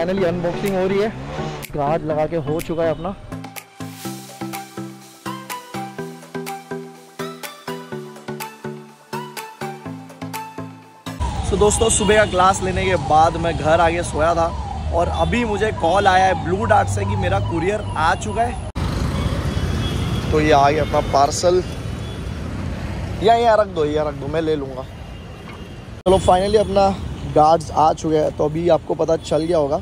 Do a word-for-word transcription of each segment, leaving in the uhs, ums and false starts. Finally unboxing हो रही है, कार्ड लगा के हो चुका है अपना। तो दोस्तों सुबह का क्लास लेने के बाद मैं घर आके सोया था और अभी मुझे कॉल आया है ब्लू डार्ट से कि मेरा कुरियर आ चुका है। तो ये आ गया अपना पार्सल, या यहाँ रख दो यहाँ रख दो मैं ले लूँगा। चलो फाइनली अपना गार्ड्स आ चुके हैं, तो अभी आपको पता चल गया होगा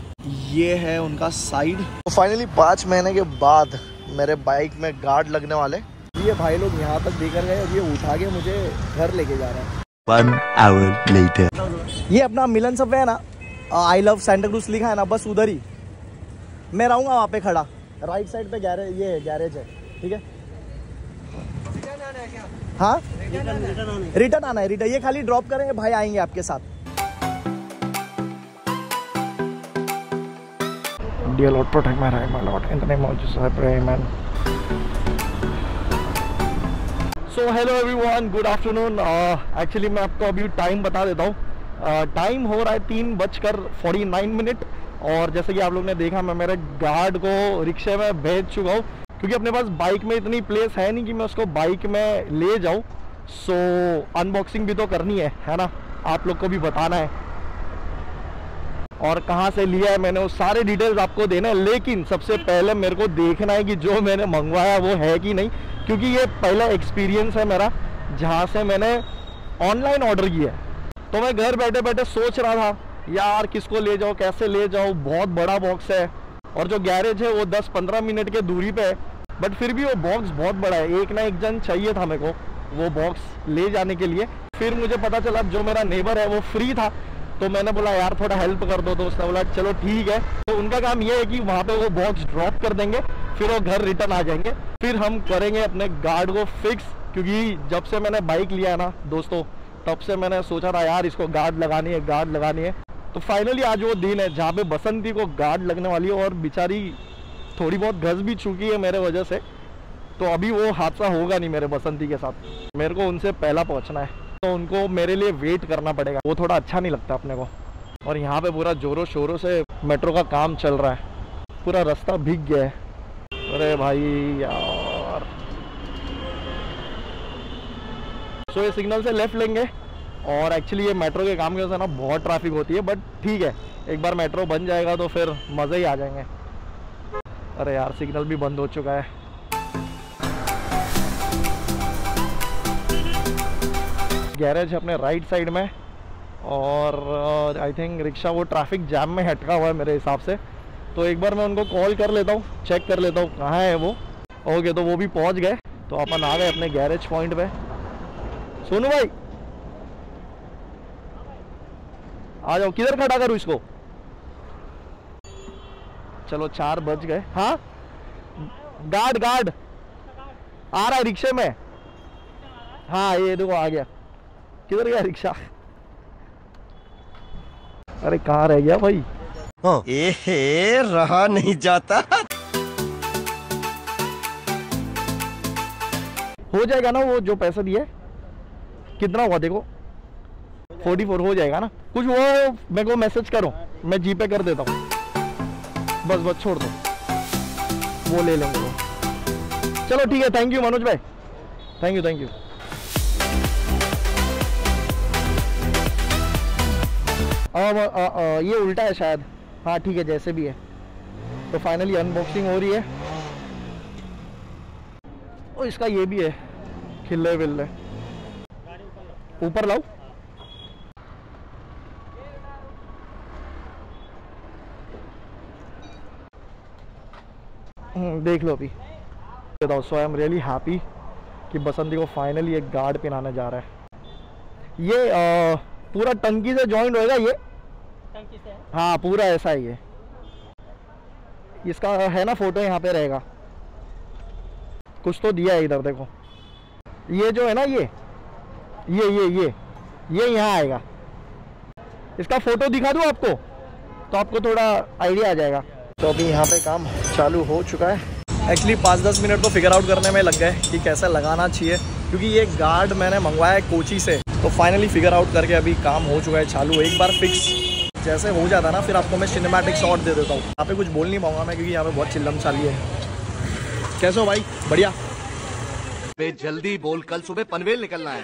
ये है उनका साइड। तो फाइनली पाँच महीने के बाद मेरे बाइक में गार्ड लगने वाले। ये भाई लोग यहाँ तक देकर गए और ये उठा के मुझे घर लेके जा रहा है। One hour later. ये अपना मिलन सबवे है ना, आई लव सांत क्रूज लिखा है ना, बस उधर ही मैं रहूँगा वहाँ पे खड़ा। राइट साइड पे गैरेज, ये गैरेज है ठीक है। हाँ रिटर्न आना है, रिटर्न ये खाली ड्रॉप करेंगे, भाई आएंगे आपके साथ। Dear Lord, protect my life, my Lord. In the name of Jesus, I pray, Amen. So hello everyone, good afternoon. Actually, मैं आपको अभी टाइम बता देता हूँ। टाइम हो रहा है तीन बजकर फोर्टी नाइन मिनट और जैसे कि आप लोग ने देखा मैं मेरे गार्ड को रिक्शे में भेज चुका हूँ, क्योंकि अपने पास बाइक में इतनी प्लेस है नहीं कि मैं उसको बाइक में ले जाऊँ। सो अनबॉक्सिंग भी तो करनी है है ना, आप लोग को भी बताना है और कहाँ से लिया है मैंने, वो सारे डिटेल्स आपको देना है। लेकिन सबसे पहले मेरे को देखना है कि जो मैंने मंगवाया वो है कि नहीं, क्योंकि ये पहला एक्सपीरियंस है मेरा जहाँ से मैंने ऑनलाइन ऑर्डर किया है। तो मैं घर बैठे बैठे सोच रहा था यार किसको ले जाओ कैसे ले जाओ, बहुत बड़ा बॉक्स है और जो गैरेज है वो दस पंद्रह मिनट के दूरी पे है, बट फिर भी वो बॉक्स बहुत बड़ा है, एक ना एक जन चाहिए था मेरे को वो बॉक्स ले जाने के लिए। फिर मुझे पता चला जो मेरा नेबर है वो फ्री था, तो मैंने बोला यार थोड़ा हेल्प कर दो, तो उसने बोला चलो ठीक है। तो उनका काम ये है कि वहाँ पे वो बॉक्स ड्रॉप कर देंगे, फिर वो घर रिटर्न आ जाएंगे, फिर हम करेंगे अपने गार्ड को फिक्स। क्योंकि जब से मैंने बाइक लिया ना दोस्तों, तब से मैंने सोचा था यार इसको गार्ड लगानी है गार्ड लगानी है। तो फाइनली आज वो दिन है जहाँ पे बसंती को गार्ड लगने वाली है और बेचारी थोड़ी बहुत घस भी चुकी है मेरे वजह से, तो अभी वो हादसा होगा नहीं मेरे बसंती के साथ। मेरे को उनसे पहला पहुँचना है, तो उनको मेरे लिए वेट करना पड़ेगा, वो थोड़ा अच्छा नहीं लगता अपने को। और यहाँ पे पूरा जोरों शोरों से मेट्रो का काम चल रहा है, पूरा रास्ता भीग गया है। अरे भाई यार, सो ये सिग्नल से लेफ्ट लेंगे और एक्चुअली ये मेट्रो के काम की वजह से ना बहुत ट्रैफिक होती है, बट ठीक है एक बार मेट्रो बन जाएगा तो फिर मज़े ही आ जाएंगे। अरे यार सिग्नल भी बंद हो चुका है। गैरेज अपने राइट साइड में और आई थिंक रिक्शा वो ट्रैफिक जाम में हटका हुआ है मेरे हिसाब से, तो एक बार मैं उनको कॉल कर लेता हूँ, चेक कर लेता हूँ कहाँ है वो। ओके तो वो भी पहुँच गए, तो अपन आ गए अपने गैरेज पॉइंट पे। सोनू भाई आ जाओ, किधर खड़ा करूँ इसको? चलो चार बज गए। हाँ गार्ड गार्ड आ रहा है रिक्शे में। हाँ ये देखो आ गया, किधर गया रिक्शा? अरे कहाँ रह गया भाई? हाँ ए हे, रहा नहीं जाता। हो जाएगा ना वो जो पैसा दिया है, कितना हुआ देखो फोर्टी फोर हो जाएगा ना कुछ। वो मेरे को मैसेज करो, मैं जीपे कर देता हूँ। बस बस छोड़ दो, वो ले लेंगे वो। चलो ठीक है, थैंक यू मनोज भाई, थैंक यू थैंक यू। आ, आ, आ, ये उल्टा है शायद। हाँ ठीक है जैसे भी है। तो फाइनली अनबॉक्सिंग हो रही है। ओ, इसका ये भी है, खिल्ले विल्ले ऊपर लाओ। देख लो अभी। So I am really happy कि बसंती को फाइनली एक गार्ड पहनाने जा रहा है। ये आ, पूरा टंकी से जॉइंट होएगा ये टंकी से। हाँ पूरा ऐसा ही है, इसका है ना फोटो यहाँ पे रहेगा। कुछ तो दिया है इधर देखो, ये जो है ना ये ये ये ये ये यहाँ आएगा। इसका फोटो दिखा दूँ आपको तो आपको थोड़ा आइडिया आ जाएगा। तो अभी यहाँ पे काम चालू हो चुका है। एक्चुअली पाँच दस मिनट तो फिगर आउट करने में लग गए कि कैसा लगाना चाहिए, क्योंकि ये गार्ड मैंने मंगवाया है कोची से। तो फाइनली फिगर आउट करके अभी काम हो चुका है चालू। एक बार फिक्स जैसे हो जाता ना फिर आपको मैं सिनेमैटिक शॉट दे देता हूँ। यहाँ पे कुछ बोल नहीं पाऊंगा मैं क्योंकि यहाँ पे बहुत चिल्लम चाली है। कैसे हो भाई? बढ़िया। बे जल्दी बोल, कल सुबह पनवेल निकलना है।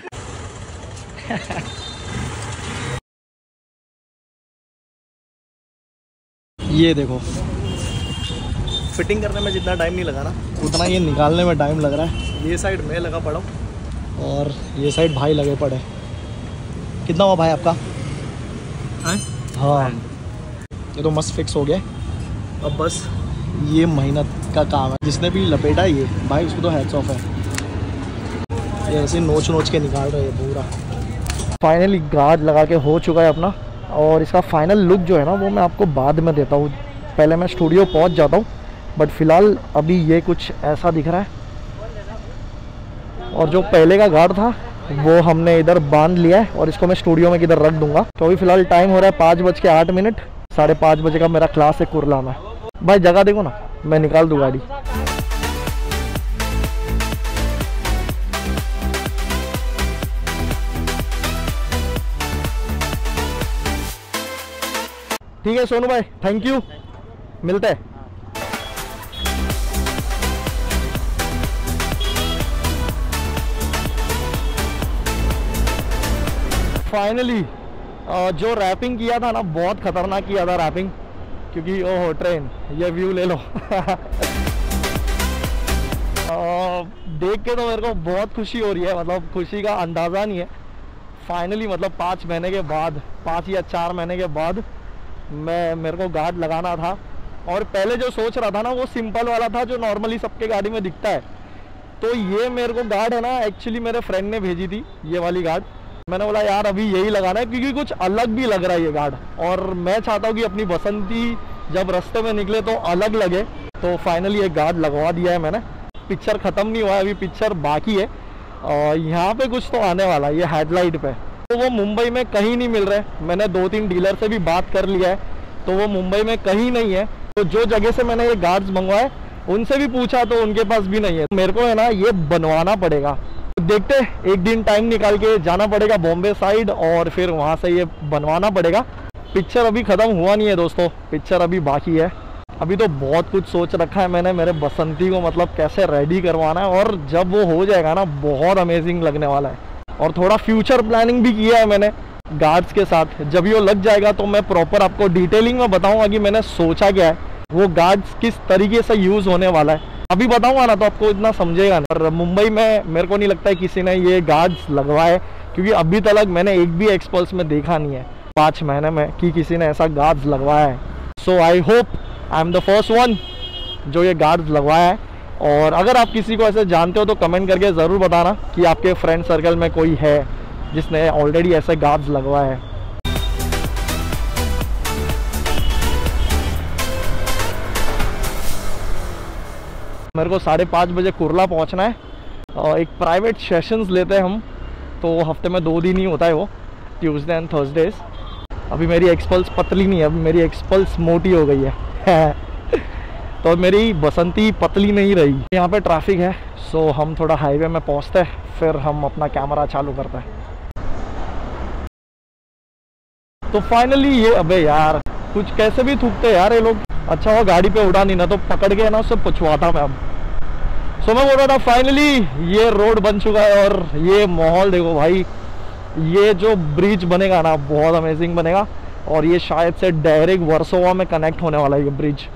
ये देखो, फिटिंग करने में जितना टाइम नहीं लगा ना उतना ये निकालने में टाइम लग रहा है। ये साइड मैं लगा पड़ा हूँ और ये साइड भाई लगे पड़े। कितना हुआ भाई आपका? आए? हाँ, ये तो मस्त फिक्स हो गया। अब बस ये मेहनत का काम है। जिसने भी लपेटा ये भाई उसको तो हैट्स ऑफ है। ये ऐसे नोच नोच के निकाल रहे हैं पूरा। फाइनली गार्ड लगा के हो चुका है अपना, और इसका फाइनल लुक जो है ना वो मैं आपको बाद में देता हूँ। पहले मैं स्टूडियो पहुँच जाता हूँ, बट फिलहाल अभी ये कुछ ऐसा दिख रहा है। और जो पहले का गार्ड था वो हमने इधर बांध लिया है और इसको मैं स्टूडियो में किधर रख दूंगा। तो अभी फिलहाल टाइम हो रहा है पाँच बज के आठ मिनट साढ़े पाँच बजे का मेरा क्लास है कुरला में। भाई जगह देखो ना, मैं निकाल दूँ गाड़ी। ठीक है सोनू भाई, थैंक यू, मिलते हैं। फाइनली जो रैपिंग किया था ना बहुत खतरनाक किया था रैपिंग, क्योंकि ओहो ट्रेन, ये व्यू ले लो। देख के तो मेरे को बहुत खुशी हो रही है, मतलब खुशी का अंदाज़ा नहीं है। फाइनली मतलब पाँच महीने के बाद, पाँच या चार महीने के बाद मैं मेरे को गार्ड लगाना था। और पहले जो सोच रहा था ना वो सिंपल वाला था जो नॉर्मली सबके गाड़ी में दिखता है। तो ये मेरे को गार्ड है ना एक्चुअली मेरे फ्रेंड ने भेजी थी ये वाली गार्ड। मैंने बोला यार अभी यही लगाना है क्योंकि कुछ अलग भी लग रहा है ये गार्ड, और मैं चाहता हूँ कि अपनी बसंती जब रास्ते में निकले तो अलग लगे। तो फाइनली ये गार्ड लगवा दिया है मैंने। पिक्चर ख़त्म नहीं हुआ है, अभी पिक्चर बाकी है। और यहाँ पे कुछ तो आने वाला है ये हेडलाइट पे, तो वो मुंबई में कहीं नहीं मिल रहे। मैंने दो तीन डीलर से भी बात कर लिया है तो वो मुंबई में कहीं नहीं है। तो जो जगह से मैंने ये गार्ड्स मंगवाए उनसे भी पूछा तो उनके पास भी नहीं है। मेरे को है ना ये बनवाना पड़ेगा। देखते एक दिन टाइम निकाल के जाना पड़ेगा बॉम्बे साइड और फिर वहाँ से ये बनवाना पड़ेगा। पिक्चर अभी ख़त्म हुआ नहीं है दोस्तों, पिक्चर अभी बाकी है। अभी तो बहुत कुछ सोच रखा है मैंने मेरे बसंती को, मतलब कैसे रेडी करवाना है। और जब वो हो जाएगा ना बहुत अमेजिंग लगने वाला है। और थोड़ा फ्यूचर प्लानिंग भी किया है मैंने गार्ड्स के साथ। जब ये लग जाएगा तो मैं प्रॉपर आपको डिटेलिंग में बताऊँगा कि मैंने सोचा क्या है, वो गार्ड्स किस तरीके से यूज़ होने वाला है। अभी बताऊंगा ना तो आपको इतना समझेगा ना। और मुंबई में मेरे को नहीं लगता है किसी ने ये गार्ड्स लगवाए, क्योंकि अभी तक मैंने एक भी एक्सपल्स में देखा नहीं है पाँच महीने में कि किसी ने ऐसा गार्ड्स लगवाया है। So I hope I am the first one जो ये गार्ड्स लगवाया है। और अगर आप किसी को ऐसे जानते हो तो कमेंट करके ज़रूर बताना कि आपके फ्रेंड सर्कल में कोई है जिसने ऑलरेडी ऐसे गार्ड्स लगवाए हैं। मेरे को साढ़े पाँच बजे कुरला पहुंचना है। और एक प्राइवेट सेशंस लेते हैं हम, तो हफ्ते में दो दिन ही होता है वो, ट्यूसडे एंड थर्सडेज। अभी मेरी एक्सपल्स पतली नहीं है, अभी मेरी एक्सपल्स मोटी हो गई है। तो मेरी बसंती पतली नहीं रही। यहाँ पे ट्रैफिक है सो हम थोड़ा हाईवे में पहुँचते हैं, फिर हम अपना कैमरा चालू करते हैं। तो फाइनली ये, अबे यार कुछ कैसे भी थूकते यार ये लोग। अच्छा हो गाड़ी पे उड़ा नहीं ना तो पकड़ के ना उससे पूछवाता मैं। अब सो मैं बोल रहा था फाइनली ये रोड बन चुका है और ये माहौल देखो भाई। ये जो ब्रिज बनेगा ना बहुत अमेजिंग बनेगा, और ये शायद से डायरेक्ट वर्सोवा में कनेक्ट होने वाला है ये ब्रिज।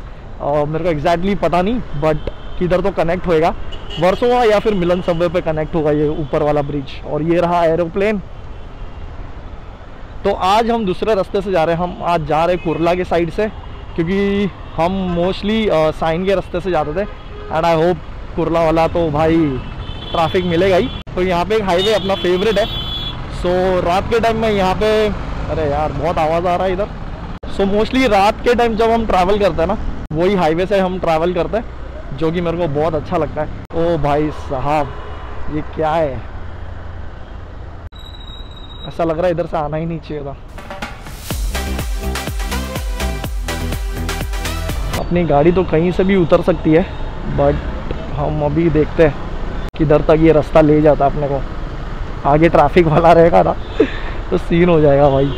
और मेरे को एग्जैक्टली पता नहीं बट किधर तो कनेक्ट होएगा, वर्सोवा या फिर मिलन सबवे पे कनेक्ट होगा ये ऊपर वाला ब्रिज। और ये रहा एरोप्लेन। तो आज हम दूसरे रास्ते से जा रहे हैं, हम आज जा रहे हैं कुरला के साइड से, क्योंकि हम मोस्टली साइन के रास्ते से जाते थे। एंड आई होप कुरला वाला तो भाई ट्रैफिक मिलेगा ही। तो यहाँ पे एक हाईवे अपना फेवरेट है। सो so, रात के टाइम में यहाँ पे, अरे यार बहुत आवाज़ आ रहा है इधर। सो so, मोस्टली रात के टाइम जब हम ट्रैवल करते हैं ना वही हाईवे से हम ट्रैवल करते हैं, जो कि मेरे को बहुत अच्छा लगता है। ओ भाई साहब ये क्या है, ऐसा लग रहा है इधर से आना ही नहीं चाहिए था। अपनी गाड़ी तो कहीं से भी उतर सकती है बट हम अभी देखते हैं किधर तक ये रास्ता ले जाता है अपने को। आगे ट्रैफिक वाला रहेगा ना तो सीन हो जाएगा भाई।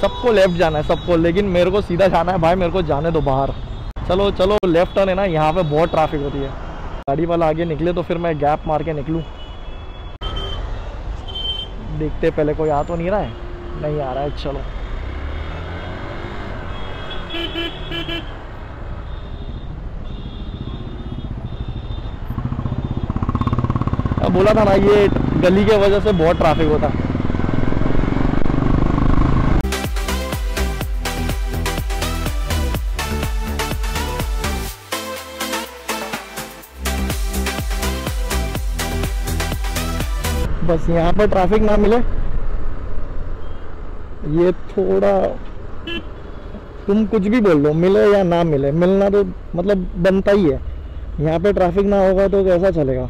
सबको लेफ्ट जाना है सबको, लेकिन मेरे को सीधा जाना है भाई, मेरे को जाने दो बाहर। चलो चलो लेफ्ट टर्न है ना, यहाँ पे बहुत ट्रैफिक होती है। गाड़ी वाला आगे निकले तो फिर मैं गैप मार के निकलूँ। देखते पहले कोई आ तो नहीं रहा है, नहीं आ रहा है। चलो अब बोला था ना, ये गली के वजह से बहुत ट्रैफिक होता है। बस यहाँ पर ट्रैफिक ना मिले। ये थोड़ा तुम कुछ भी बोल लो, मिले या ना मिले, मिलना तो मतलब बनता ही है। यहाँ पे ट्रैफिक ना होगा तो कैसा चलेगा।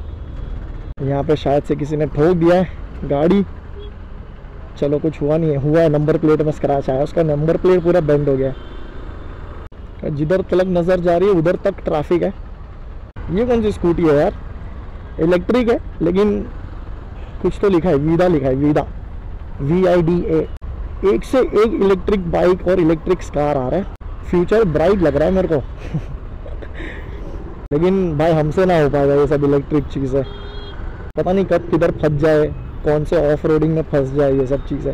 यहाँ पे शायद से किसी ने ठोक दिया है गाड़ी। चलो कुछ हुआ नहीं है, हुआ है नंबर प्लेट में स्क्रैच आया, उसका नंबर प्लेट पूरा बेंड हो गया है। जिधर तक नज़र जा रही है उधर तक ट्रैफिक है। ये कौन सी स्कूटी है यार, इलेक्ट्रिक है लेकिन कुछ तो लिखा है, वीडा लिखा है, Vida V I D A. एक से एक इलेक्ट्रिक बाइक और इलेक्ट्रिक कार आ रहा है, फ्यूचर ब्राइट लग रहा है मेरे को। लेकिन भाई हमसे ना हो पाएगा ये सब इलेक्ट्रिक चीज़ें, पता नहीं कब किधर फंस जाए, कौन से ऑफ रोडिंग में फंस जाए। ये सब चीज़ें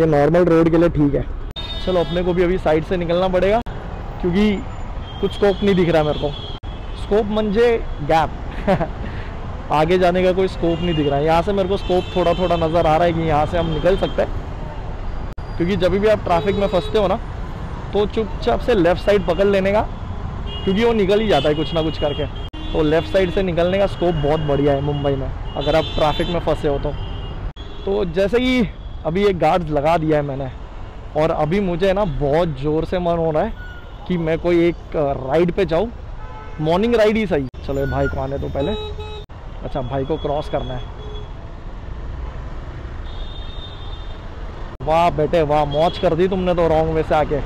ये नॉर्मल रोड के लिए ठीक है। चलो अपने को भी अभी साइड से निकलना पड़ेगा क्योंकि कुछ स्कोप नहीं दिख रहा मेरे को। स्कोप मंजे गैप। आगे जाने का कोई स्कोप नहीं दिख रहा है। यहाँ से मेरे को स्कोप थोड़ा थोड़ा नज़र आ रहा है कि यहाँ से हम निकल सकते हैं, क्योंकि जब भी आप ट्रैफिक में फंसते हो ना तो चुपचाप से लेफ़्ट साइड पकड़ लेने का, क्योंकि वो निकल ही जाता है कुछ ना कुछ करके। तो लेफ़्ट साइड से निकलने का स्कोप बहुत बढ़िया है मुंबई में, अगर आप ट्रैफिक में फंसे हो तो। तो जैसे कि अभी एक गार्ड्स लगा दिया है मैंने, और अभी मुझे ना बहुत ज़ोर से मन हो रहा है कि मैं कोई एक राइड पर जाऊँ, मॉर्निंग राइड ही सही। चलो भाई को आने तो पहले। अच्छा भाई को क्रॉस करना है। वाह बेटे वाह, मौज कर दी तुमने तो रॉन्ग वे से आके।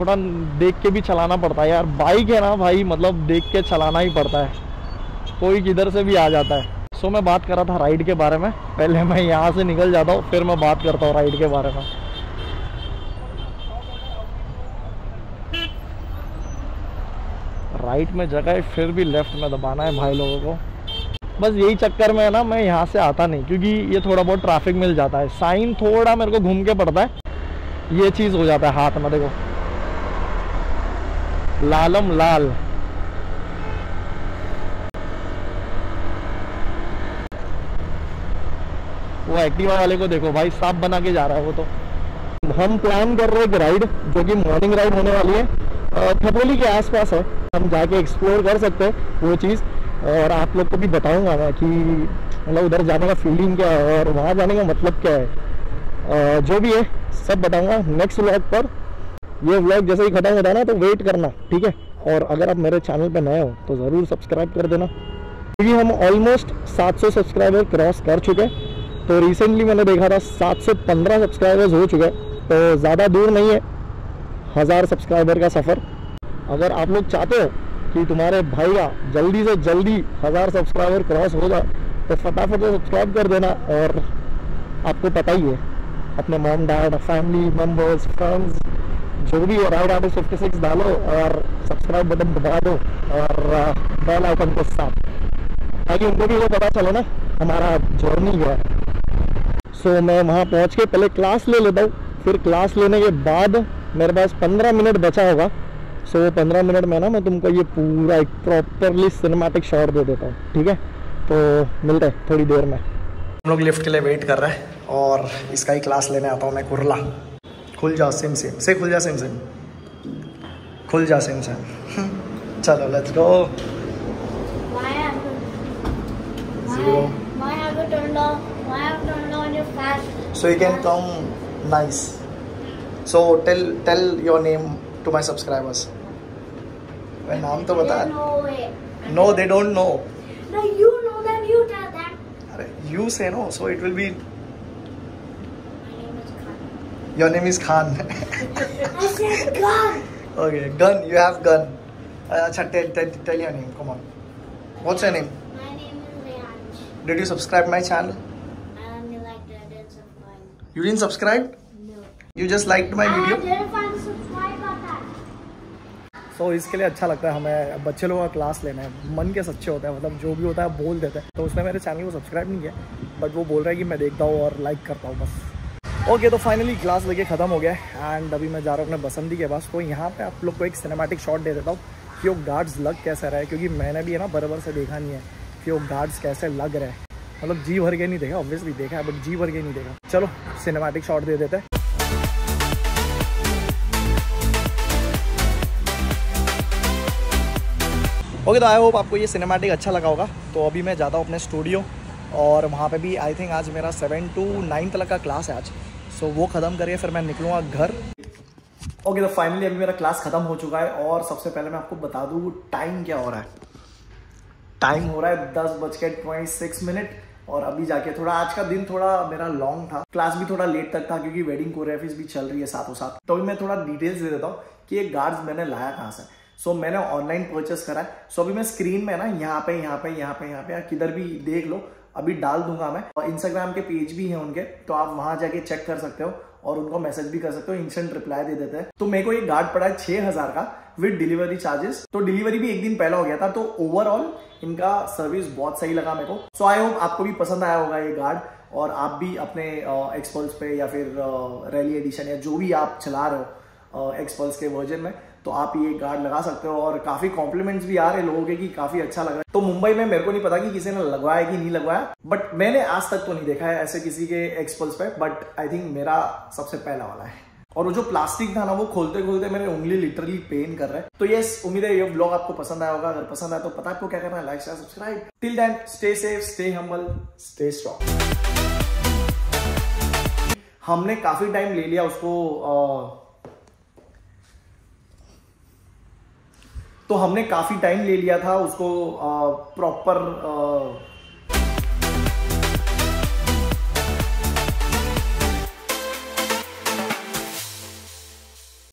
थोड़ा देख के भी चलाना पड़ता है यार, बाइक है ना भाई, मतलब देख के चलाना ही पड़ता है, कोई किधर से भी आ जाता है। सो मैं बात कर रहा था राइड के बारे में, पहले मैं यहाँ से निकल जाता हूँ फिर मैं बात करता हूँ राइड के बारे में। राइट में जगह है फिर भी लेफ़्ट में दबाना है भाई लोगों को। बस यही चक्कर में है ना मैं यहाँ से आता नहीं, क्योंकि ये थोड़ा बहुत ट्रैफिक मिल जाता है, साइन थोड़ा मेरे को घूम के पड़ता है, ये चीज़ हो जाता है हाथ में। देखो लालम लाल, वो एक्टिवा वाले को देखो भाई, सांप बना के जा रहा है वो। तो हम प्लान कर रहे हैं एक राइड जो कि मॉर्निंग राइड होने वाली है, थपोली के आसपास है, हम जाके एक्सप्लोर कर सकते हैं वो चीज़। और आप लोग को भी बताऊंगा मैं कि मतलब उधर जाने का फीलिंग क्या है और वहाँ जाने का मतलब क्या है, जो भी है सब बताऊंगा नेक्स्ट व्लॉग पर। ये व्लॉग जैसे ही खत्म होता है ना तो वेट करना, ठीक है। और अगर आप मेरे चैनल पर नए हो तो ज़रूर सब्सक्राइब कर देना, क्योंकि हम ऑलमोस्ट सात सौ सब्सक्राइबर क्रॉस कर चुके हैं। तो रिसेंटली मैंने देखा था सात सौ पंद्रह सब्सक्राइबर्स हो चुके हैं, तो ज़्यादा दूर नहीं है हज़ार सब्सक्राइबर का सफ़र। अगर आप लोग चाहते हो कि तुम्हारे भाई का जल्दी से जल्दी हज़ार सब्सक्राइबर क्रॉस हो जाए तो फटाफट से सब्सक्राइब कर देना। और आपको पता ही है अपने mom dad, family members, friends जो भी है, राइड आर्टिस्ट फिफ्टी सिक्स डालो और सब्सक्राइब बटन दबा दो और बेल आइकन के साथ, ताकि उनको भी वो पता चले ना हमारा जर्नी है। सो मैं वहाँ पहुँच के पहले क्लास ले लेता हूँ, फिर क्लास लेने के बाद मेरे पास पंद्रह मिनट बचा होगा। सो वो पंद्रह मिनट में ना मैं तुमको ये पूरा एक प्रॉपरली सिनेमैटिक शॉट दे देता हूँ, ठीक है। तो मिलते हैं थोड़ी देर में। हम लोग लिफ्ट के लिए वेट कर रहे हैं और इसका ही क्लास लेने आता हूँ मैं, कुरला। खुल जाओ सिम सिम से, खुल जाओ सिम सिम, खुल जाओ सिम सिम। चलो let's go. So you can come nice. So tell tell your name to my subscribers. Well, naam to bata. No way. No, they don't know. No, you know them. You tell them. Arey, you say no, so it will be. My name is Khan. Your name is Khan. I said Gun. Okay, Gun. You have Gun. Uh, Acha, tell, tell tell your name. Come on. What's your name? My name is Rehanj. Did you subscribe my channel? I only like that. You didn't subscribe? No. You just liked my video? I didn't find the subscribe button. So इसके लिए अच्छा लगता है हमें, बच्चे लोगों का class लेना है, मन के सच्चे होता है, मतलब जो भी होता है बोल देते हैं। तो उसने मेरे चैनल को सब्सक्राइब नहीं किया, बट वो बोल रहा है कि मैं देखता हूँ और लाइक करता हूँ बस। ओके okay, तो फाइनली क्लास लेके ख़त्म हो गया है एंड अभी मैं जा रहा हूँ अपने बसंती के पास। तो यहाँ पे आप लोग को एक सिनेमैटिक शॉट दे देता हूँ कि वो गार्ड्स लग कैसे रहा है, क्योंकि मैंने भी है ना बराबर से देखा नहीं है कि वो गार्ड्स कैसे लग रहे हैं, मतलब जी भर के नहीं देखा, ऑब्वियसली देखा है बट जी भर के नहीं देखा। चलो सिनेमैटिक शॉट दे देते हैं। ओके okay, तो आई होप आपको ये सिनेमैटिक अच्छा लगा होगा। तो अभी मैं जाता हूँ अपने स्टूडियो और वहाँ पे भी आई थिंक आज मेरा सेवन टू नाइन्थ तक का क्लास है आज, सो वो ख़त्म करिए फिर मैं निकलूँगा घर। ओके तो फाइनली अभी मेरा क्लास ख़त्म हो चुका है और सबसे पहले मैं आपको बता दूँ टाइम क्या हो रहा है। टाइम हो रहा है दस बज के ट्वेंटी सिक्स मिनट और अभी जाके थोड़ा आज का दिन थोड़ा मेरा लॉन्ग था, क्लास भी थोड़ा लेट तक था क्योंकि वेडिंग कोरियोग्राफीज भी चल रही है साथों साथ। तो अभी मैं थोड़ा डिटेल्स दे देता हूँ कि ये गार्ड्स मैंने लाया कहाँ से। सो so, मैंने ऑनलाइन परचेस करा है। सो so, अभी मैं स्क्रीन में ना यहाँ पे यहाँ पे यहाँ पे यहाँ पे किधर भी देख लो अभी डाल दूंगा मैं, और इंस्टाग्राम के पेज भी हैं उनके, तो आप वहां जाके चेक कर सकते हो और उनको मैसेज भी कर सकते हो, इंस्टेंट रिप्लाई दे देते हैं। तो मेरे को ये गार्ड पड़ा है छः हज़ार का विद डिलीवरी चार्जेस। तो डिलीवरी भी एक दिन पहला हो गया था। तो ओवरऑल इनका सर्विस बहुत सही लगा मेरे को। सो आई होप आपको भी पसंद आया होगा ये गार्ड और आप भी अपने एक्सपल्स पे या फिर रैली एडिशन या जो भी आप चला रहे हो एक्सपल्स के वर्जन में, तो आप ये गार्ड लगा सकते हो। और काफ़ी कॉम्प्लीमेंट्स भी आ रहे लोगों के कि काफ़ी अच्छा लग रहा है। तो मुंबई में मेरे को नहीं पता कि किसी ने लगवाया कि नहीं लगवाया, बट मैंने आज तक तो नहीं देखा है ऐसे किसी के एक्सपल्स पे, बट आई थिंक मेरा सबसे पहला वाला है। और वो जो प्लास्टिक था ना वो खोलते खोलते मेरे उंगली लिटरली पेन कर रहा है। तो यस, उम्मीद है ये ब्लॉग आपको पसंद आया होगा। अगर पसंद आया तो पता आपको क्या करना है, like share subscribe. Till then stay safe, stay humble, stay strong. हमने काफ़ी टाइम ले लिया उसको आ, तो हमने काफ़ी टाइम ले लिया था उसको प्रॉपर